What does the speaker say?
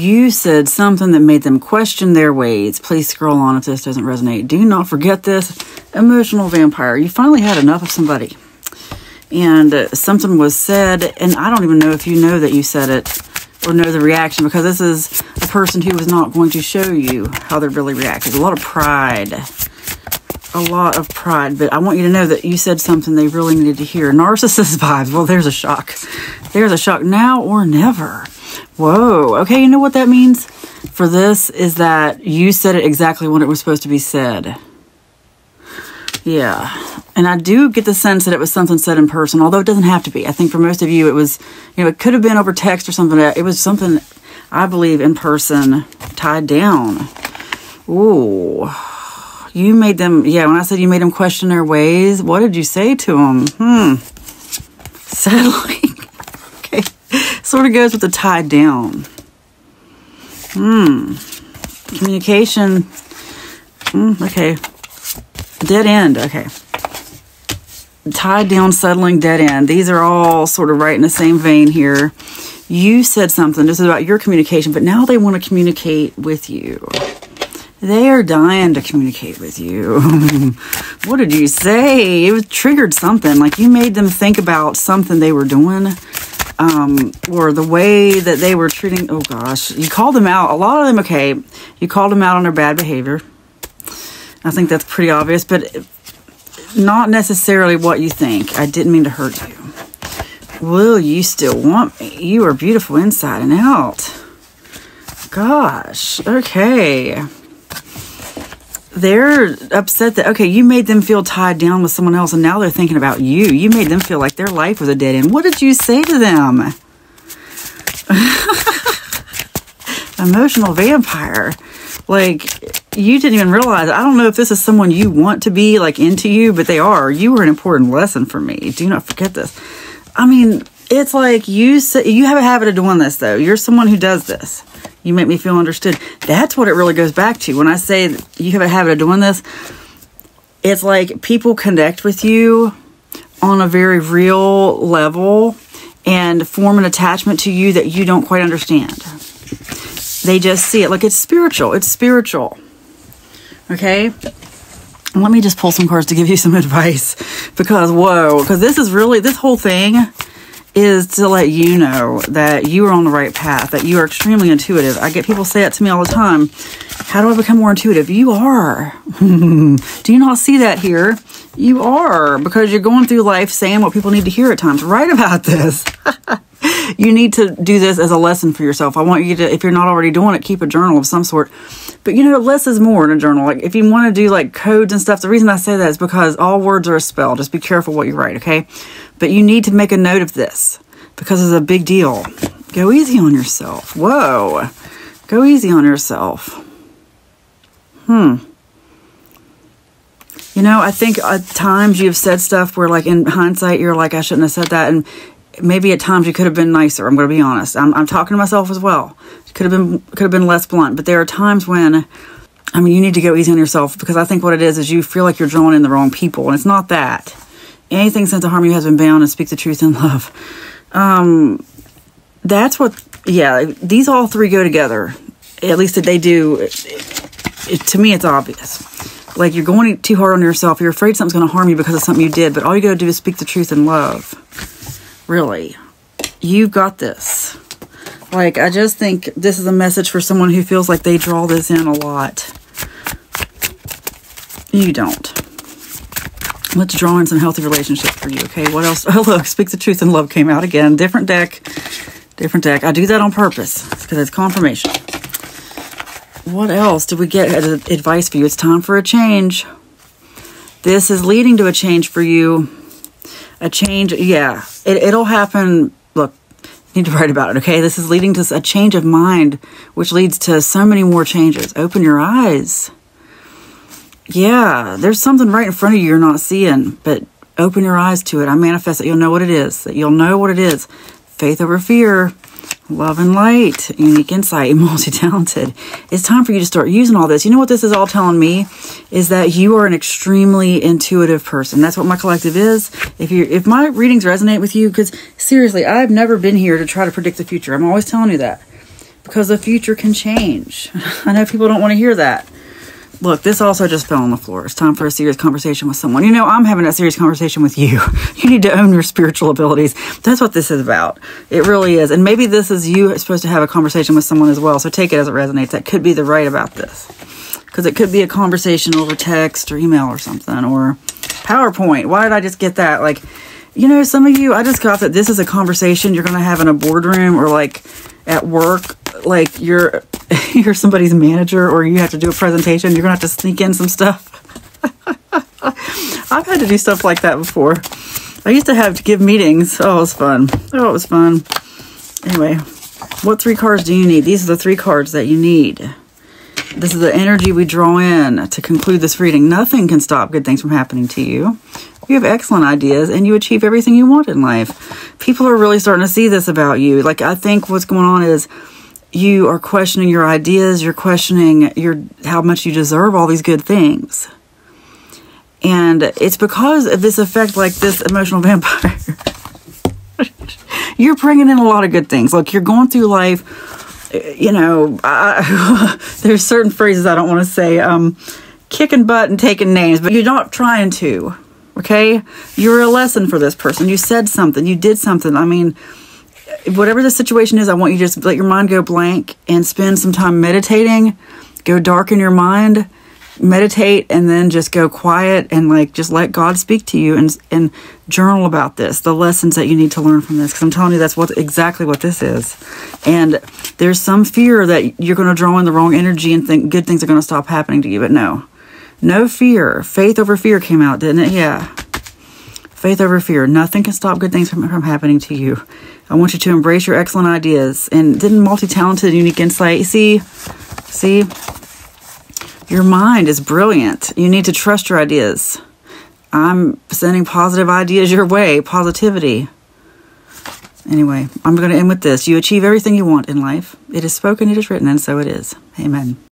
You said something that made them question their ways. Please scroll on if this doesn't resonate. Do not forget this. Emotional vampire. You finally had enough of somebody. And something was said, and I don't even know if you know that you said it or know the reaction, because this is a person who was not going to show you how they really reacted. A lot of pride. A lot of pride. But I want you to know that you said something they really needed to hear. Narcissist vibes. Well, there's a shock. There's a shock. Now or never. Whoa. Okay, you know what that means for this is that you said it exactly when it was supposed to be said. Yeah. And I do get the sense that it was something said in person, although it doesn't have to be. I think for most of you, it was, you know, it could have been over text or something. It was something, I believe, in person, tied down. Ooh. You made them, yeah, when I said you made them question their ways, what did you say to them? Settling. Okay. Sort of goes with the tied down. Communication. Okay. Dead end. Okay. Tied down, settling, dead end. These are all sort of right in the same vein here. You said something. This is about your communication, but now they want to communicate with you. They are dying to communicate with you. What did you say? It was triggered something. Like you made them think about something they were doing, or the way that they were treating. Oh gosh, you called them out. A lot of them, okay, you called them out on their bad behavior. I think that's pretty obvious, but not necessarily what you think. I didn't mean to hurt you. Will you still want me? You are beautiful inside and out. Gosh. Okay. They're upset that, okay, you made them feel tied down with someone else, and now they're thinking about you. You made them feel like their life was a dead end. What did you say to them? Emotional vampire. Like... you didn't even realize it. I don't know if this is someone you want to be, like, into you, but they are. You were an important lesson for me. Do not forget this. I mean, it's like you say, you have a habit of doing this, though. You're someone who does this. You make me feel understood. That's what it really goes back to. When I say you have a habit of doing this, it's like people connect with you on a very real level and form an attachment to you that you don't quite understand. They just see it. Like, it's spiritual. It's spiritual. Okay, let me just pull some cards to give you some advice, because whoa, because this is really, this whole thing is to let you know that you are on the right path, that you are extremely intuitive. I get people say that to me all the time. How do I become more intuitive? You are. Do you not see that here? You are, because you're going through life saying what people need to hear at times. Right about this. You need to do this as a lesson for yourself. I want you to, if you're not already doing it, keep a journal of some sort. But you know, less is more in a journal. Like if you want to do like codes and stuff, the reason I say that is because all words are a spell. Just be careful what you write, okay? But you need to make a note of this because it's a big deal. Go easy on yourself. Whoa. Go easy on yourself. You know, I think at times you've said stuff where like in hindsight, you're like, I shouldn't have said that. And maybe at times you could have been nicer. I'm going to be honest. I'm talking to myself as well. Could have been less blunt. But there are times when, I mean, you need to go easy on yourself, because I think what it is you feel like you're drawing in the wrong people. And it's not that. Anything sent to harm you has been bound, and speak the truth in love. That's what, yeah, these all three go together. At least that they do. To me, it's obvious. Like you're going too hard on yourself. You're afraid something's going to harm you because of something you did. But all you got to do is speak the truth in love. Really, you've got this. Like, I just think this is a message for someone who feels like they draw this in a lot. You don't. Let's draw in some healthy relationships for you, okay? What else? Oh, look, Speak the Truth in Love came out again. Different deck. Different deck. I do that on purpose because it's confirmation. What else did we get as advice for you? It's time for a change. This is leading to a change for you. A change, yeah, it'll happen. Look, you need to write about it, okay? This is leading to a change of mind, which leads to so many more changes. Open your eyes. Yeah, there's something right in front of you you're not seeing, but open your eyes to it. I manifest that you'll know what it is, that you'll know what it is. Faith over fear, love and light, unique insight, multi-talented. It's time for you to start using all this. You know what this is all telling me is that you are an extremely intuitive person. That's what my collective is. If my readings resonate with you, because seriously, I've never been here to try to predict the future. I'm always telling you that. because the future can change. I know people don't want to hear that. Look, this also just fell on the floor. It's time for a serious conversation with someone. You know, I'm having a serious conversation with you. You need to own your spiritual abilities. That's what this is about. It really is. And maybe this is you supposed to have a conversation with someone as well. So take it as it resonates. That could be the right about this. Because it could be a conversation over text or email or something. Or PowerPoint. Why did I just get that? Like, you know, some of you, I just got that this is a conversation you're going to have in a boardroom or like at work. Like you're somebody's manager or you have to do a presentation, you're gonna have to sneak in some stuff. I've had to do stuff like that before. I used to have to give meetings. Oh, it was fun. Oh, it was fun. Anyway, what three cards do you need? These are the three cards that you need. This is the energy we draw in to conclude this reading. Nothing can stop good things from happening to you. You have excellent ideas and you achieve everything you want in life. People are really starting to see this about you. Like, I think what's going on is you are questioning your ideas, you're questioning how much you deserve all these good things. And it's because of this effect, like this emotional vampire. You're bringing in a lot of good things. Look, you're going through life, you know, there's certain phrases I don't want to say, kicking butt and taking names, but you're not trying to, okay? You're a lesson for this person. You said something, you did something. I mean, whatever the situation is, I want you to just let your mind go blank and spend some time meditating. Go dark in your mind, meditate, and then just go quiet and like just let God speak to you and journal about this, the lessons that you need to learn from this. Because I'm telling you, that's exactly what this is. And there's some fear that you're going to draw in the wrong energy and think good things are going to stop happening to you, but no fear. Faith over fear came out, didn't it? Yeah. Faith over fear. Nothing can stop good things from happening to you. I want you to embrace your excellent ideas. And didn't multi-talented, unique insight. See, your mind is brilliant. You need to trust your ideas. I'm sending positive ideas your way. Positivity. Anyway, I'm going to end with this. You achieve everything you want in life. It is spoken, it is written, and so it is. Amen.